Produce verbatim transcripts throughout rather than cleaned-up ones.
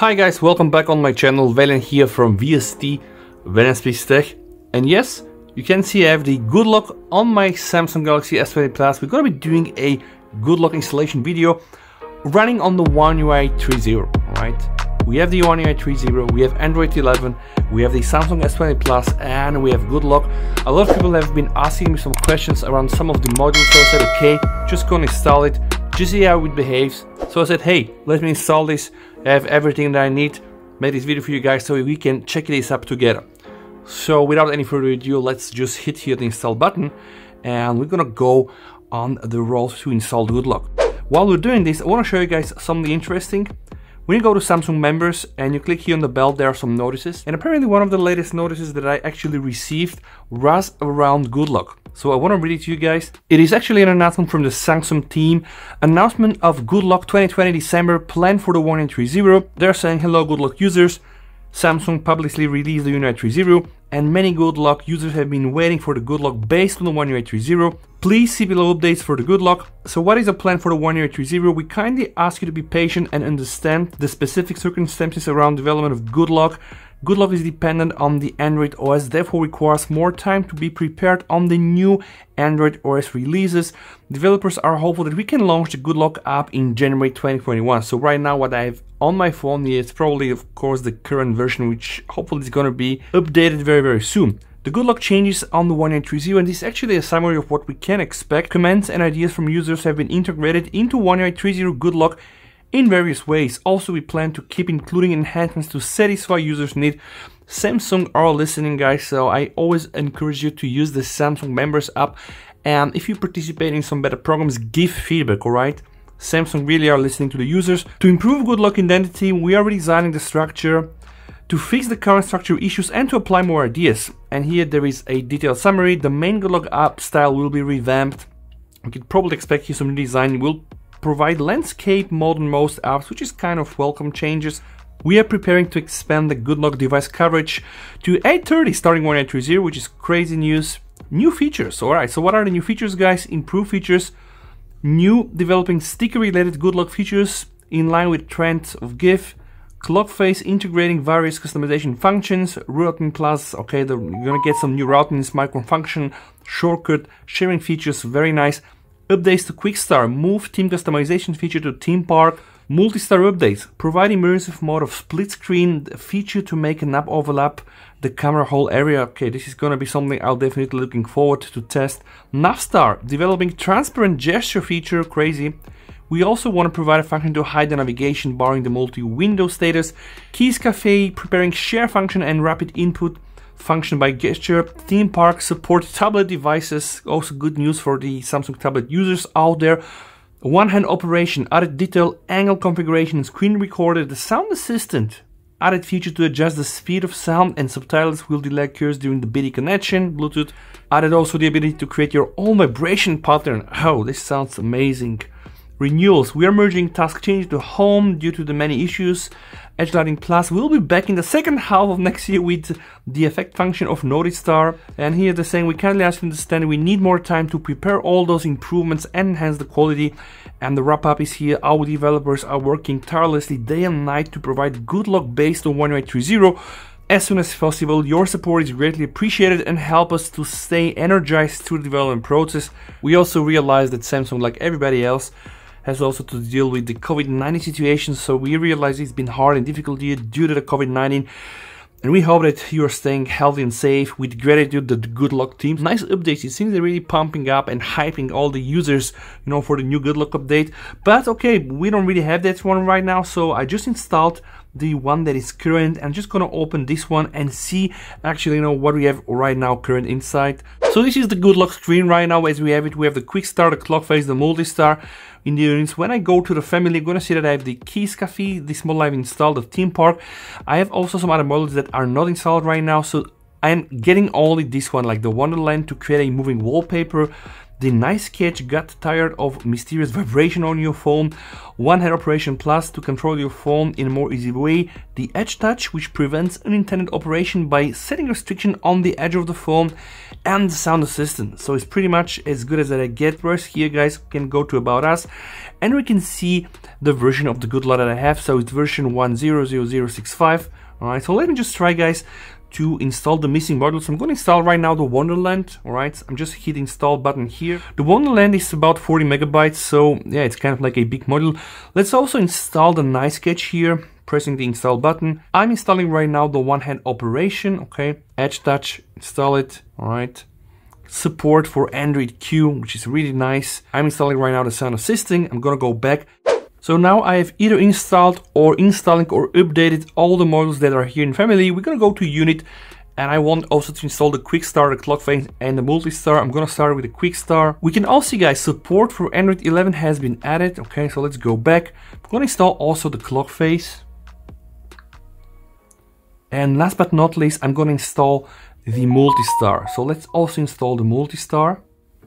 Hi guys, welcome back on my channel. Velian here from V S T, Velian Speaks Tech. And yes, you can see I have the Good Lock on my Samsung Galaxy S twenty Plus. We're gonna be doing a Good Lock installation video running on the One U I three point oh, right? We have the One U I three point oh, we have Android eleven, we have the Samsung S twenty Plus, and we have Good Lock. A lot of people have been asking me some questions around some of the modules, so I said, okay, just go and install it, just see how it behaves. So I said, hey, let me install this. I have everything that I need. Made this video for you guys so we can check this up together. So without any further ado, let's just hit here the install button, and we're gonna go on the roll to install Good Lock. While we're doing this, I want to show you guys something interesting. When you go to Samsung members and you click here on the bell, there are some notices, and apparently one of the latest notices that I actually received was around Good Lock. So I want to read it to you guys. It is actually an announcement from the Samsung team. Announcement of Good Lock twenty twenty December plan for the One U I three point oh. They're saying, hello Good Lock users. Samsung publicly released the One U I three point oh, and many Good Lock users have been waiting for the Good Lock based on the One U I three point oh. Please see below updates for the Good Lock. So what is the plan for the One U I three point oh? We kindly ask you to be patient and understand the specific circumstances around development of Good Lock. Good Lock is dependent on the Android O S, therefore requires more time to be prepared on the new Android O S releases. Developers are hopeful that we can launch the Good Lock app in January twenty twenty-one. So right now what I have on my phone is probably of course the current version, which hopefully is going to be updated very very soon. The Good Lock changes on the One U I three point oh, and this is actually a summary of what we can expect. Comments and ideas from users have been integrated into One U I three point oh Good Lock in various ways. Also, we plan to keep including enhancements to satisfy users' need. Samsung are listening, guys, so I always encourage you to use the Samsung members app, and if you participate in some better programs, give feedback, alright? Samsung really are listening to the users. To improve Good Lock identity, we are redesigning the structure to fix the current structure issues and to apply more ideas. And here there is a detailed summary. The main Good Lock app style will be revamped. We could probably expect here some new design. We'll provide landscape mode on most apps, which is kind of welcome changes. We are preparing to expand the Good Lock device coverage to eight thirty starting One U I three point oh, which is crazy news. New features, alright, so what are the new features, guys? Improved features, new developing sticker related Good Lock features in line with trends of GIF, clock face integrating various customization functions, routing plus, okay, the, you're gonna get some new routing, micro function, shortcut, sharing features, very nice. Updates to Quickstar, move team customization feature to Team Park, Multi Star updates, provide immersive mode of split screen feature to make an app overlap the camera hole area. Okay, this is gonna be something I'll definitely looking forward to test. Navstar, developing transparent gesture feature, crazy. We also want to provide a function to hide the navigation barring the multi-window status. Keys Cafe, preparing share function and rapid input function by gesture. Team Park support tablet devices, also good news for the Samsung tablet users out there. One Hand Operation, added detail, angle configuration, screen recorder. The Sound Assistant, added feature to adjust the speed of sound and subtitles will delay cursor during the B D connection, Bluetooth. Added also the ability to create your own vibration pattern. Oh, this sounds amazing. Renewals, we are merging task change to home due to the many issues. Edge Lighting Plus will be back in the second half of next year with the effect function of Notistar. And here they're saying we kindly ask you to understand we need more time to prepare all those improvements and enhance the quality. And the wrap up is here. Our developers are working tirelessly day and night to provide Good Lock based on One U I three point oh as soon as possible. Your support is greatly appreciated and help us to stay energized through the development process. We also realize that Samsung, like everybody else, has also to deal with the COVID nineteen situation, so we realize it's been hard and difficult year due to the COVID nineteen, and we hope that you are staying healthy and safe. With gratitude, the Good Lock team. Nice updates, it seems they're really pumping up and hyping all the users, you know, for the new Good Lock update, but okay, we don't really have that one right now, so I just installed the one that is current. I'm just gonna open this one and see actually, you know, what we have right now current inside. So this is the Good Lock screen right now as we have it. We have the Quick Start, the clock face, the Multi Star in the units. When I go to the family, I'm gonna see that I have the Keys Cafe, this model I've installed, the Team Park. I have also some other models that are not installed right now, so I'm getting only this one, like the Wonderland, to create a moving wallpaper. the Nice Sketch got tired of mysterious vibration on your phone, One Hand Operation Plus to control your phone in a more easy way, the Edge Touch, which prevents unintended operation by setting restriction on the edge of the phone, and the Sound Assistant. So it's pretty much as good as I get. Whereas here, guys, we can go to About Us, and we can see the version of the Good Lock that I have. So it's version one zero zero zero six five. All right, so let me just try, guys, to install the missing modules. I'm going to install right now the Wonderland. All right, I'm just hit install button here. The Wonderland is about forty megabytes, so yeah, it's kind of like a big module. Let's also install the Nice Catch here, pressing the install button. I'm installing right now the One Hand Operation. Okay, Edge Touch, install it. All right, support for Android Q, which is really nice. I'm installing right now the Sound Assistant. I'm gonna go back. So now I have either installed or installing or updated all the modules that are here in family. We're gonna go to unit, and I want also to install the Quickstar, the Clock Face, and the Multi Star. I'm gonna start with the Quickstar. We can also, guys, support for Android eleven has been added. Okay, so let's go back. I'm gonna install also the Clock Face. And last but not least, I'm gonna install the Multi Star. So let's also install the Multi Star.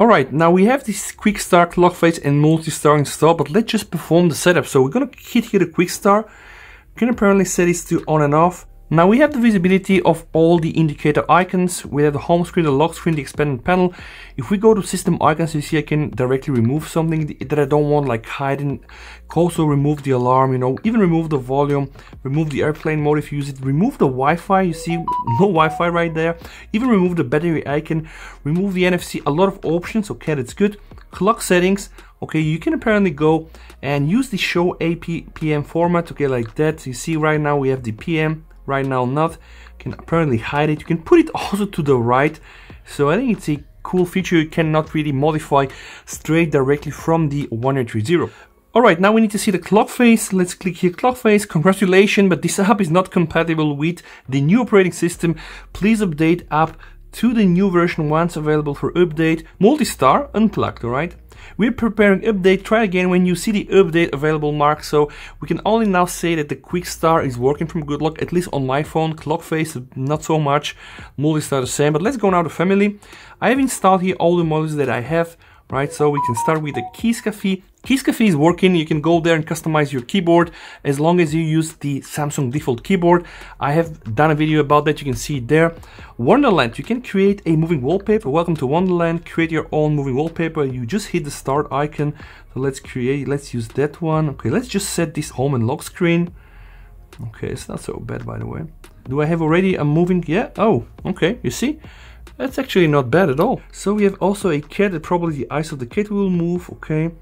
Alright, now we have this Quickstar, Clock Face, and Multi-Star installed, but let's just perform the setup. So we're gonna hit here the Quickstar. You can apparently set this to on and off. Now we have the visibility of all the indicator icons. We have the home screen, the lock screen, the expanded panel. If we go to system icons, you see I can directly remove something that I don't want, like hiding. Also remove the alarm, you know, even remove the volume, remove the airplane mode if you use it, remove the Wi-Fi, you see no Wi-Fi right there. Even remove the battery icon, remove the N F C, a lot of options, okay, that's good. Clock settings. Okay, you can apparently go and use the show A P P M format, okay, like that. You see right now we have the P M. Right now not, can apparently hide it. You can put it also to the right, so I think it's a cool feature. You cannot really modify straight directly from the one eight three zero. All right, now we need to see the Clock Face. Let's click here, Clock Face. Congratulations, but this app is not compatible with the new operating system. Please update app to the new version once available for update. Multi-Star unplugged. All right, we're preparing update, try again when you see the update available mark. So we can only now say that the Quickstar is working from Good Lock, at least on my phone. Clock Face not so much, Multi-Star the same. But let's go now to family. I have installed here all the modules that I have, right? So we can start with the Keys Cafe. Keys Cafe is working. You can go there and customize your keyboard as long as you use the Samsung default keyboard. I have done a video about that, you can see it there. Wonderland, you can create a moving wallpaper. Welcome to Wonderland. Create your own moving wallpaper. You just hit the start icon. So let's create, let's use that one. Okay, let's just set this home and lock screen. Okay, it's not so bad, by the way. Do I have already a moving? Yeah, oh, okay, you see? That's actually not bad at all. So we have also a cat, that probably the eyes of the cat will move, okay.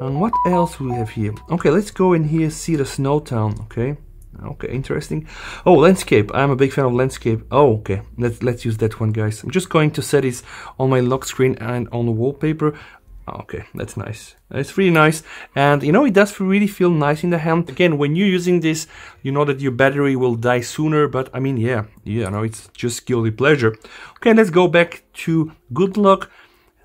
And what else we have here? Okay, let's go in here, see the snow town. Okay, okay, interesting. Oh, landscape. I'm a big fan of landscape. Oh, okay, let's let's use that one, guys. I'm just going to set this on my lock screen and on the wallpaper. Okay, that's nice. It's really nice, and you know, it does really feel nice in the hand. Again, when you're using this, you know that your battery will die sooner, but I mean, yeah, yeah, no, it's just guilty pleasure. Okay, let's go back to Good Lock.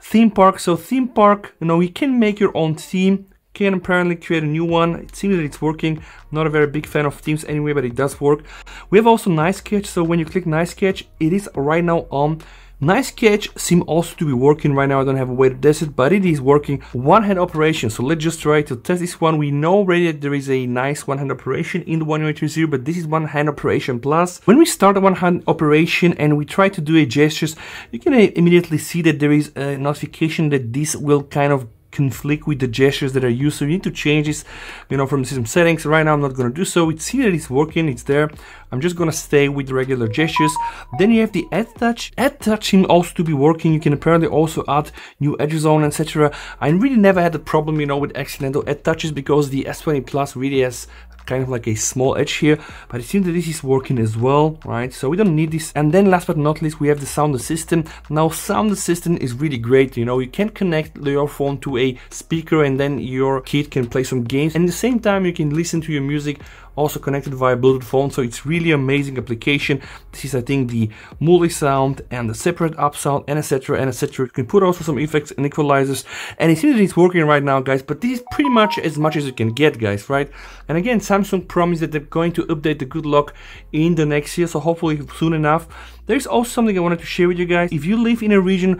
Theme Park. So Theme Park, you know, you can make your own theme, can apparently create a new one. It seems that it's working. Not a very big fan of themes anyway, but it does work. We have also Nice Sketch. So when you click Nice Sketch, it is right now on. Nice Catch seem also to be working right now. I don't have a way to test it, but it is working. One Hand Operation, so let's just try to test this one. We know already that there is a nice One Hand Operation in the one oh three zero, but this is One Hand Operation Plus. When we start a One Hand Operation and we try to do a gestures, you can immediately see that there is a notification that this will kind of conflict with the gestures that are used, so you need to change this, you know, from the system settings. Right now I'm not going to do so. It's here, it's working, it's there. I'm just going to stay with regular gestures. Then you have the Edge Touch. Edge Touch seems also to be working. You can apparently also add new edge zone, etc. I really never had a problem, you know, with accidental Edge Touches, because the S twenty plus really has kind of like a small edge here, but it seems that this is working as well, right? So we don't need this. And then last but not least, we have the Sound Assistant. Now Sound Assistant is really great. You know, you can connect your phone to a speaker and then your kid can play some games, and at the same time you can listen to your music, also connected via Bluetooth phone. So it's really amazing application. This is, I think, the multi sound and the separate up sound, and etc, and etc. You can put also some effects and equalizers, and it seems that it's working right now, guys. But this is pretty much as much as you can get, guys, right? And again, some Samsung promised that they're going to update the Good Lock in the next year, so hopefully soon enough. There's also something I wanted to share with you guys. If you live in a region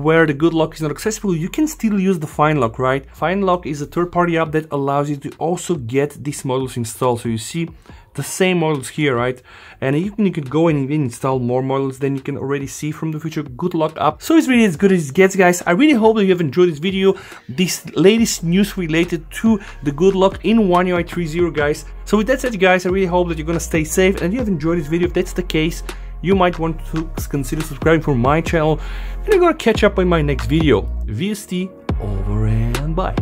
where the Good Lock is not accessible, you can still use the Fine Lock, right? Fine Lock is a third-party app that allows you to also get these models installed. So you see the same models here, right? And you can, you can go and even install more models than you can already see from the future Good Lock app. So it's really as good as it gets, guys. I really hope that you have enjoyed this video, this latest news related to the Good Lock in One U I three point oh, guys. So with that said, guys, I really hope that you're gonna stay safe and you have enjoyed this video. If that's the case, you might want to consider subscribing for my channel, and I'm gonna catch up in my next video. V S T, over and bye.